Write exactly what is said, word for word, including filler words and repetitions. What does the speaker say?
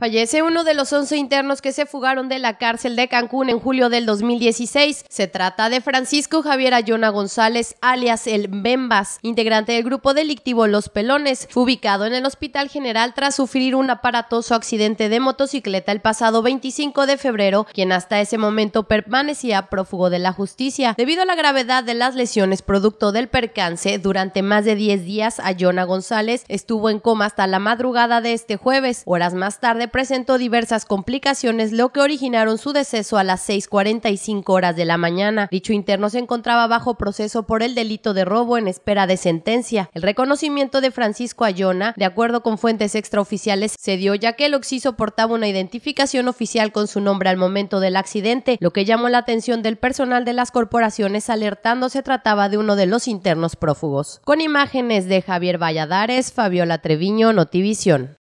Fallece uno de los once internos que se fugaron de la cárcel de Cancún en julio del dos mil dieciséis. Se trata de Francisco Javier Ayona González, alias El Bembas, integrante del grupo delictivo Los Pelones. Fue ubicado en el Hospital General tras sufrir un aparatoso accidente de motocicleta el pasado veinticinco de febrero, quien hasta ese momento permanecía prófugo de la justicia. Debido a la gravedad de las lesiones producto del percance, durante más de diez días Ayona González estuvo en coma hasta la madrugada de este jueves. Horas más tarde presentó diversas complicaciones, lo que originaron su deceso a las seis cuarenta y cinco horas de la mañana. Dicho interno se encontraba bajo proceso por el delito de robo en espera de sentencia. El reconocimiento de Francisco Ayona, de acuerdo con fuentes extraoficiales, se dio ya que el occiso portaba una identificación oficial con su nombre al momento del accidente, lo que llamó la atención del personal de las corporaciones alertando se trataba de uno de los internos prófugos. Con imágenes de Javier Valladares, Fabiola Treviño, Notivisión.